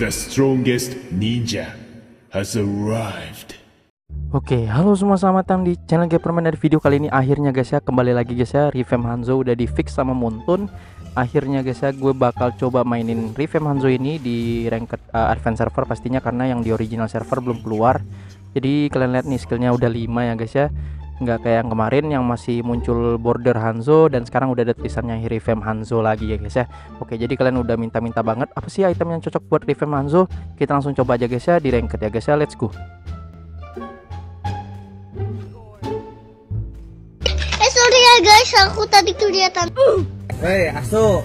The strongest ninja has arrived. Oke, halo semua, selamat datang di channel Gappermind. Dari video kali ini akhirnya guys ya, kembali lagi guys ya, revamp Hanzo udah di fix sama Moonton. Akhirnya guys ya, gue bakal coba mainin revamp Hanzo ini di ranked advance server pastinya, karena yang di original server belum keluar. Jadi kalian lihat nih, skillnya udah 5 ya guys ya, nggak kayak yang kemarin yang masih muncul border Hanzo, dan sekarang udah ada tulisannya revamp Hanzo lagi ya guys ya. Oke, jadi kalian udah minta-minta banget apa sih item yang cocok buat revamp Hanzo. Kita langsung coba aja guys ya di ranked ya guys ya, let's go. Sorry ya guys, aku tadi kelihatan. Hey, asu.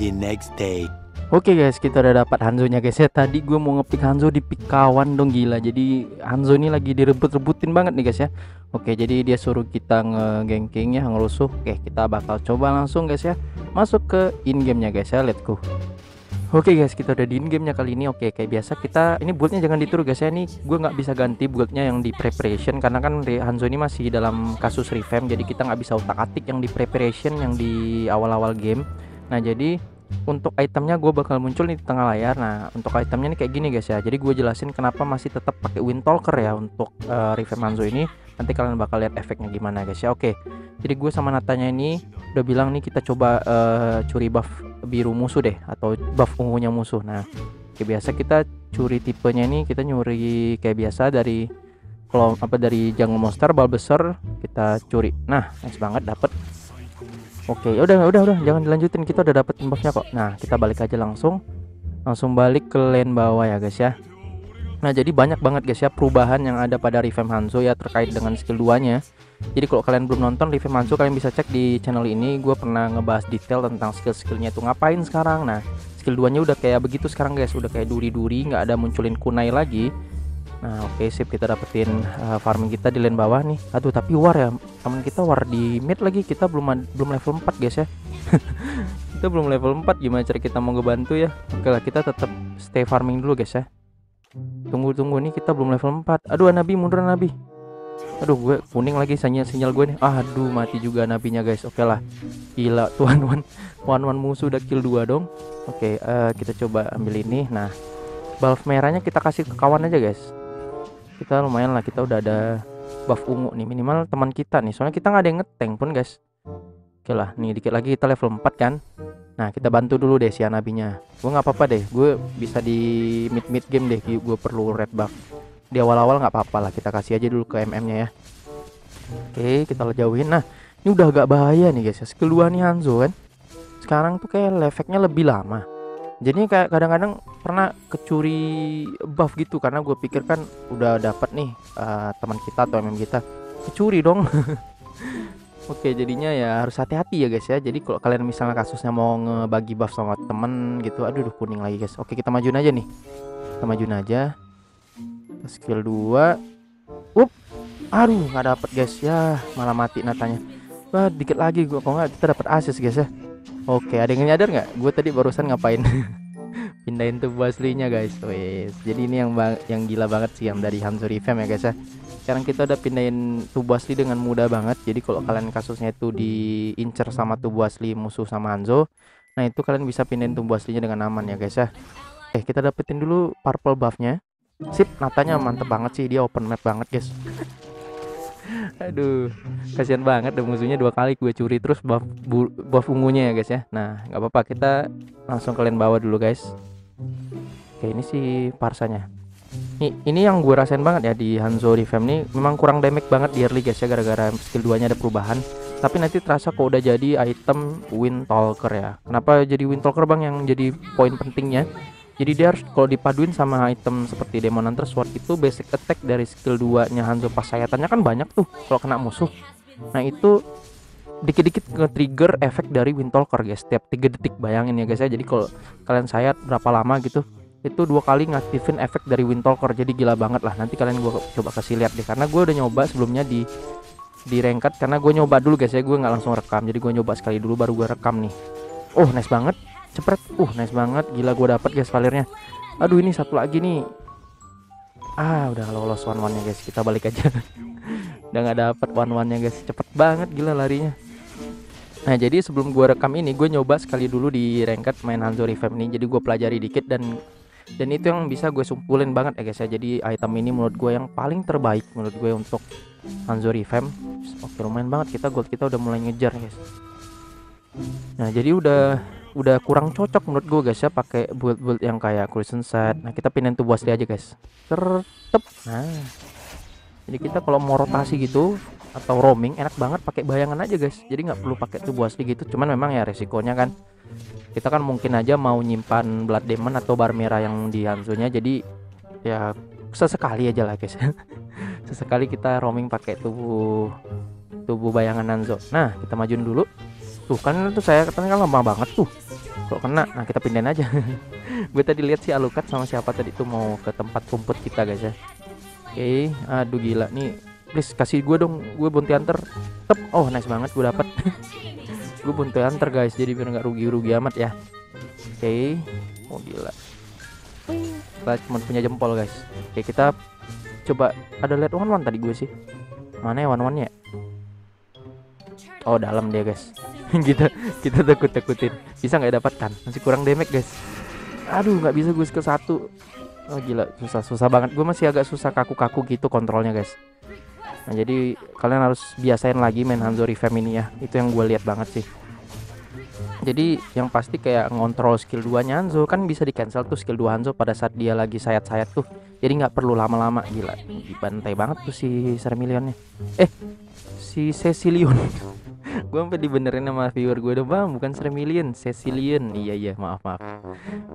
The next day. Oke guys, kita udah dapat Hanzonya guys ya. Tadi gue mau ngepick Hanzo, di pick kawan dong, gila. Jadi Hanzo ini lagi direbut-rebutin banget nih guys ya. Oke, jadi dia suruh kita nge-ganking ya, ngerusuh. Oke, kita bakal coba langsung guys ya, masuk ke in-game-nya guys ya, let's go. Oke guys, kita udah di in-game-nya kali ini. Oke, kayak biasa kita ini build-nya jangan ditiru guys ya. Ini gue nggak bisa ganti build-nya yang di preparation, karena kan Hanzo ini masih dalam kasus revamp, jadi kita nggak bisa utak-atik yang di preparation, yang di awal-awal game. Nah, jadi untuk itemnya gue bakal muncul nih di tengah layar. Nah, untuk itemnya nih kayak gini guys ya. Jadi gue jelasin kenapa masih tetap pakai Windtalker ya untuk revamp Hanzo ini. Nanti kalian bakal lihat efeknya gimana guys ya. Oke, jadi gue sama Natanya ini udah bilang nih kita coba curi buff biru musuh deh, atau buff ungunya musuh. Nah, kayak biasa kita curi tipenya nih, kita nyuri kayak biasa dari kalau apa dari jungle monster, bal besar kita curi. Nah, nice banget, dapet. Oke, udah jangan dilanjutin, kita udah dapetin buffnya kok. Nah, kita balik aja langsung balik ke lane bawah ya guys ya. Nah, jadi banyak banget guys ya perubahan yang ada pada revamp Hanzo ya terkait dengan skill 2-nya. Jadi kalau kalian belum nonton revamp Hanzo, kalian bisa cek di channel ini, gue pernah ngebahas detail tentang skill-skillnya itu ngapain sekarang. Nah, skill 2-nya udah kayak begitu sekarang guys, udah kayak duri-duri, nggak ada munculin kunai lagi. Nah, oke, sip, kita dapetin farming kita di lane bawah nih. Aduh, tapi war ya, teman kita war di mid lagi, kita belum level 4 guys ya. Kita belum level 4, gimana cara kita mau ngebantu ya. Oke lah, kita tetap stay farming dulu guys ya. Tunggu nih, kita belum level 4. Aduh, Nabi mundur, Nabi. Aduh, gue kuning lagi sinyal gue nih. Aduh, mati juga Nabinya guys. Oke lah, gila tuan one musuh udah kill 2 dong. Oke, kita coba ambil ini. Nah, buff merahnya kita kasih ke kawan aja guys. Kita lumayan lah, kita udah ada buff ungu nih, minimal teman kita nih, soalnya kita nggak ada yang ngeteng pun guys. Oke lah, nih dikit lagi kita level 4 kan. Nah, kita bantu dulu deh si Anabinya. Gue nggak apa-apa deh, gue bisa di mid game deh, gue perlu red buff. Di awal-awal nggak apa-apa lah, kita kasih aja dulu ke MM-nya ya. Oke, kita jauhin. Nah, ini udah agak bahaya nih guys ya, skill 2 nih Hanzo kan. Sekarang tuh kayak lefeknya lebih lama. Jadi kayak kadang-kadang pernah kecuri buff gitu, karena gue pikir kan udah dapat nih teman kita atau MM kita, kecuri dong. Oke, jadinya ya harus hati-hati ya guys ya. Jadi kalau kalian misalnya kasusnya mau ngebagi buff sama temen gitu, aduh kuning lagi guys. Oke, kita majuin aja nih, kita majuin aja skill 2. Aduh, nggak dapet guys ya, malah mati Natanya. Wah, dikit lagi gua, kalau nggak kita dapat assist guys ya. Oke, ada yang nyadar nggak gue tadi barusan ngapain? Pindahin tubuh aslinya guys. Wes, jadi ini yang gila banget sih yang dari Hanzo revamp ya guys ya. Sekarang kita udah pindahin tubuh asli dengan mudah banget. Jadi kalau kalian kasusnya itu diincer sama tubuh asli musuh sama Hanzo, nah itu kalian bisa pindahin tubuh aslinya dengan aman ya guys ya. Oke, kita dapetin dulu purple buffnya. Sip, Natanya mantep banget sih, dia open map banget guys. Aduh, kasihan banget deh musuhnya, 2 kali gue curi terus buff ungunya ya guys ya. Nah, nggak apa-apa, kita langsung ke lane bawah dulu guys. Oke, ini si parsanya. Ini yang gue rasain banget ya di Hanzo revamp nih, memang kurang damage banget di early guys ya, gara-gara skill 2-nya ada perubahan. Tapi nanti terasa kok udah jadi item Windtalker ya. Kenapa jadi Windtalker bang, yang jadi poin pentingnya? Jadi dia harus, kalau dipaduin sama item seperti Demon Hunter Sword itu, basic attack dari skill 2-nya Hanzo pas sayatannya kan banyak tuh kalau kena musuh. Nah, itu dikit-dikit nge-trigger efek dari Windtalker guys, setiap 3 detik bayangin ya guys ya. Jadi kalau kalian sayat berapa lama gitu, itu 2 kali ngaktifin efek dari Windtalker. Jadi gila banget lah, nanti kalian gue coba kasih lihat deh, karena gue udah nyoba sebelumnya di ranked, karena gue nyoba dulu guys ya, gue nggak langsung rekam. Jadi gue nyoba sekali dulu baru gue rekam nih. Oh, nice banget, cepet. Nice banget, gila gue dapet guys valirnya. Aduh, ini satu lagi nih. Udah lolos 1-1 nya guys, kita balik aja. Udah nggak dapet 1-1 nya guys, cepet banget gila larinya. Nah jadi sebelum gue rekam ini, gue nyoba sekali dulu di ranked main Hanzo Revamp ini. Jadi gue pelajari dikit dan itu yang bisa gue simpulin banget ya guys ya. Jadi item ini menurut gue yang paling terbaik menurut gue untuk Hanzo Revamp. Oke lumayan banget, kita gold kita udah mulai ngejar guys. Nah jadi udah kurang cocok menurut gue guys ya pakai build yang kayak Crimson set. Nah kita pindahin tubuh asli aja guys. Tertep. Nah jadi kita kalau mau rotasi gitu atau roaming enak banget pakai bayangan aja guys. Jadi nggak perlu pakai tubuh asli gitu. Cuman memang ya resikonya kan kita kan mungkin aja mau nyimpan Blood Demon atau bar merah yang di Hanzo-nya. Jadi ya sesekali aja lah guys. Sesekali kita roaming pakai tubuh bayangan Hanzo. Nah kita majuin dulu. Tuh kan itu saya katanya kan lama banget tuh kok kena. Nah kita pindahin aja. Gue tadi lihat si Alucard sama siapa tadi itu mau ke tempat rumput kita guys ya. Oke, aduh gila nih, please kasih gue dong, gue bounty hunter. Tep, oh nice banget gue dapat. Gue bounty hunter guys, jadi biar nggak rugi amat ya. Oke, oh gila. Kita cuma punya jempol guys. Oke kita coba ada lihat one one tadi gue sih. Mana ya one one nya? Oh dalam dia guys. Kita takut-takutin. Bisa nggak dapatkan? Masih kurang damage guys. Aduh nggak bisa gue ke satu. Oh gila susah banget. Gue masih agak susah kaku-kaku gitu kontrolnya guys. Nah jadi kalian harus biasain lagi main Hanzo Revamp ini ya. Itu yang gue lihat banget sih. Jadi yang pasti kayak ngontrol skill 2 nya Hanzo. Kan bisa di cancel tuh skill 2 Hanzo pada saat dia lagi sayat-sayat tuh. Jadi nggak perlu lama-lama. Gila dibantai banget tuh si Sermilionnya. Si Cecilion. Gue sampai dibenerin sama viewer gue udah bang, bukan Crimson, Cecilion. Iya maaf.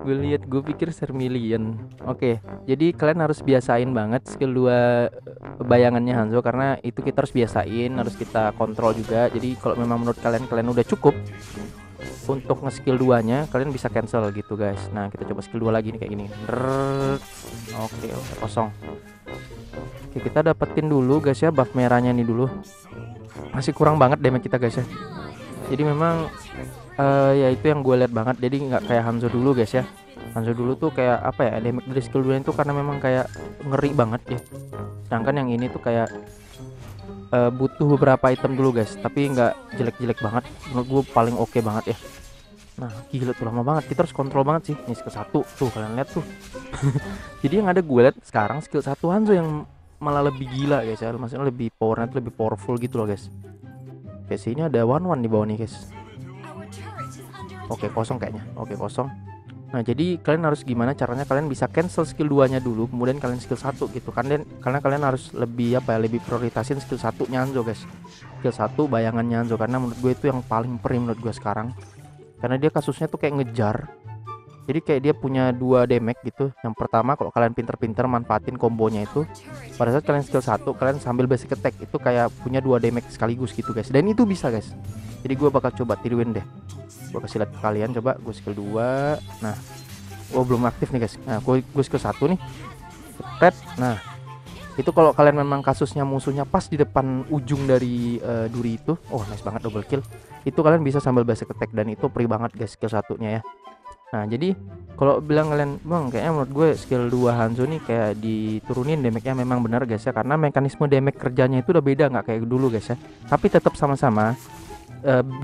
Gue lihat, gue pikir Crimson. Oke, jadi kalian harus biasain banget skill 2 bayangannya Hanzo karena itu kita harus biasain, harus kita kontrol juga. Jadi kalau memang menurut kalian udah cukup untuk nge-skill 2-nya, kalian bisa cancel gitu guys. Nah, kita coba skill 2 lagi nih kayak gini. Oke, kosong. Oke, kita dapetin dulu guys ya buff merahnya nih dulu. Masih kurang banget damage kita guys ya. Jadi memang ya itu yang gue lihat banget. Jadi nggak kayak Hanzo dulu guys ya. Hanzo dulu tuh kayak apa ya, damage dari skill 2 itu karena memang kayak ngeri banget ya. Sedangkan yang ini tuh kayak butuh beberapa item dulu guys. Tapi nggak jelek-jelek banget. Menurut gue paling oke banget ya. Nah gila tuh lama banget. Kita harus kontrol banget sih. Ini skill 1 tuh kalian lihat tuh. Jadi yang ada gue lihat sekarang skill 1 Hanzo yang malah lebih gila guys ya, maksudnya lebih powernya tuh lebih powerful gitu loh guys. Guys ini ada one one di bawah nih guys. Oke kosong kayaknya. Oke kosong. Nah jadi kalian harus gimana caranya kalian bisa cancel skill 2 nya dulu, kemudian kalian skill 1 gitu kan, karena kalian harus lebih apa ya, lebih prioritasin skill 1 nya Hanzo guys. Skill 1 bayangannya Hanzo karena menurut gue itu yang paling perih menurut gue sekarang. Karena dia kasusnya tuh kayak ngejar. Jadi kayak dia punya 2 damage gitu. Yang pertama kalau kalian pinter-pinter manfaatin kombonya itu, pada saat kalian skill 1 kalian sambil basic attack itu kayak punya 2 damage sekaligus gitu guys. Dan itu bisa guys. Jadi gue bakal coba tiruin deh. Gue kasih lihat ke kalian, coba gue skill 2. Nah gue belum aktif nih guys. Nah gue skill 1 nih. Tet. Nah itu kalau kalian memang kasusnya musuhnya pas di depan ujung dari duri itu. Oh nice banget double kill. Itu kalian bisa sambil basic attack dan itu perih banget guys skill 1 nya ya. Nah jadi kalau bilang kalian bang kayaknya menurut gue skill 2 Hanzo nih kayak diturunin damage-nya, memang benar guys ya, karena mekanisme damage kerjanya itu udah beda, nggak kayak dulu guys ya, tapi tetap sama-sama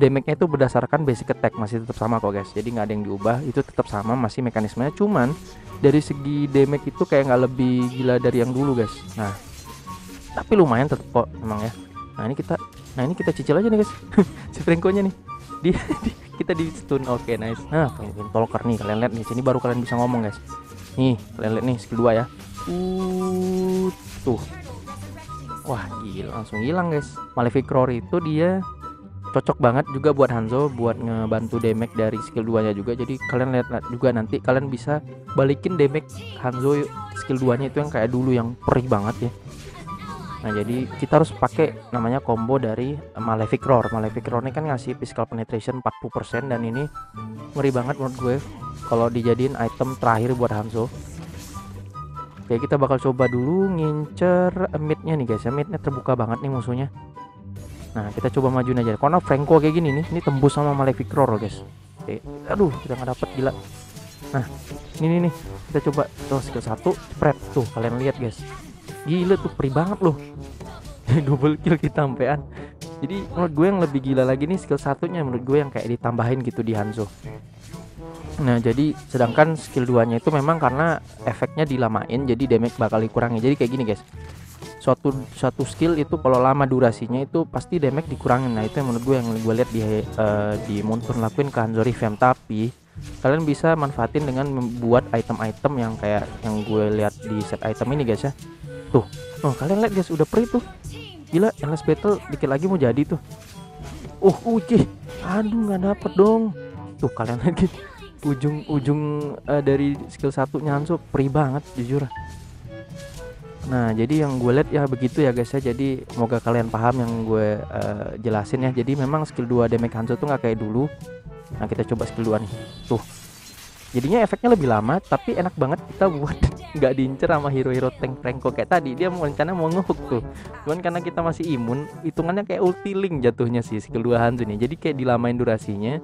damage-nya itu berdasarkan basic attack, masih tetap sama kok guys, jadi nggak ada yang diubah, itu tetap sama masih mekanismenya, cuman dari segi damage itu kayak nggak lebih gila dari yang dulu guys. Nah tapi lumayan tetap kok emang ya. Nah ini kita cicil aja nih guys. Si Franco-nya nih kita di stun. Oke nice. Nah Windtalker nih kalian lihat nih, sini baru kalian bisa ngomong guys. Nih kalian lihat nih skill 2 ya. Tuh wah gila langsung hilang guys. Malefic Roar itu dia cocok banget juga buat Hanzo, buat ngebantu damage dari skill 2 nya juga. Jadi kalian lihat juga nanti kalian bisa balikin damage Hanzo skill 2 nya itu yang kayak dulu yang perih banget ya. Nah jadi kita harus pakai namanya combo dari Malefic Roar. Malefic Roar ini kan ngasih physical penetration 40% dan ini ngeri banget menurut gue kalau dijadiin item terakhir buat Hanzo. Oke kita bakal coba dulu ngincer mid-nya nih guys ya. Mid-nya terbuka banget nih musuhnya. Nah kita coba majuin aja. Karena Franco kayak gini nih, ini tembus sama Malefic Roar guys. Oke, aduh kita nggak dapet gila. Nah ini nih kita coba terus skill 1 spread tuh kalian lihat guys. Gila tuh perih banget loh. Double kill kita sampean. Jadi menurut gue yang lebih gila lagi nih skill satunya, menurut gue yang kayak ditambahin gitu di Hanzo. Nah jadi sedangkan skill 2-nya itu memang karena efeknya dilamain jadi damage bakal dikurangi. Jadi kayak gini guys, suatu skill itu kalau lama durasinya itu pasti damage dikurangin. Nah itu yang menurut gue yang gue lihat di Moonton lakuin ke Hanzo Revamp. Tapi kalian bisa manfaatin dengan membuat item-item yang kayak yang gue lihat di set item ini guys ya. Tuh, oh kalian lihat guys, udah free tuh. Gila, endless battle dikit lagi mau jadi tuh. Oh uji, aduh nggak dapet dong. Tuh kalian lihat guys, ujung dari skill satunya Hanzo free banget jujur. Nah jadi yang gue lihat ya begitu ya guys ya. Jadi semoga kalian paham yang gue jelasin ya. Jadi memang skill 2 damage Hanzo tuh nggak kayak dulu. Nah kita coba skill 2 nih. Tuh jadinya efeknya lebih lama, tapi enak banget kita buat nggak diincer sama hero-hero tank Franco kayak tadi. Dia rencana mau ngehook tuh, cuman karena kita masih imun, hitungannya kayak ulti link jatuhnya sih skill 2 Hanzo nih. Jadi kayak dilamain durasinya,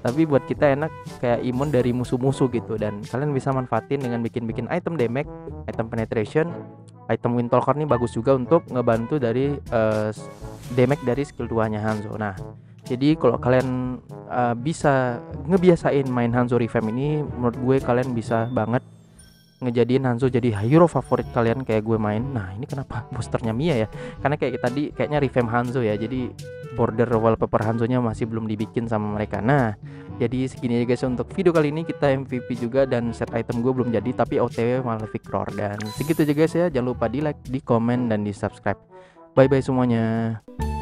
tapi buat kita enak kayak imun dari musuh-musuh gitu. Dan kalian bisa manfaatin dengan bikin-bikin item damage, item penetration, item Windtalker nih bagus juga untuk ngebantu dari damage dari skill 2-nya Hanzo. Nah jadi kalau kalian bisa ngebiasain main Hanzo Revamp ini, menurut gue kalian bisa banget ngejadiin Hanzo jadi hero favorit kalian kayak gue main. Nah ini kenapa posternya Mia ya? Karena kayak tadi kayaknya Revamp Hanzo ya, jadi border wallpaper Hanzonya masih belum dibikin sama mereka. Nah jadi segini aja guys untuk video kali ini. Kita MVP juga dan set item gue belum jadi, tapi OTW Malefic Roar. Dan segitu aja guys ya, jangan lupa di like, di komen, dan di subscribe. Bye bye semuanya.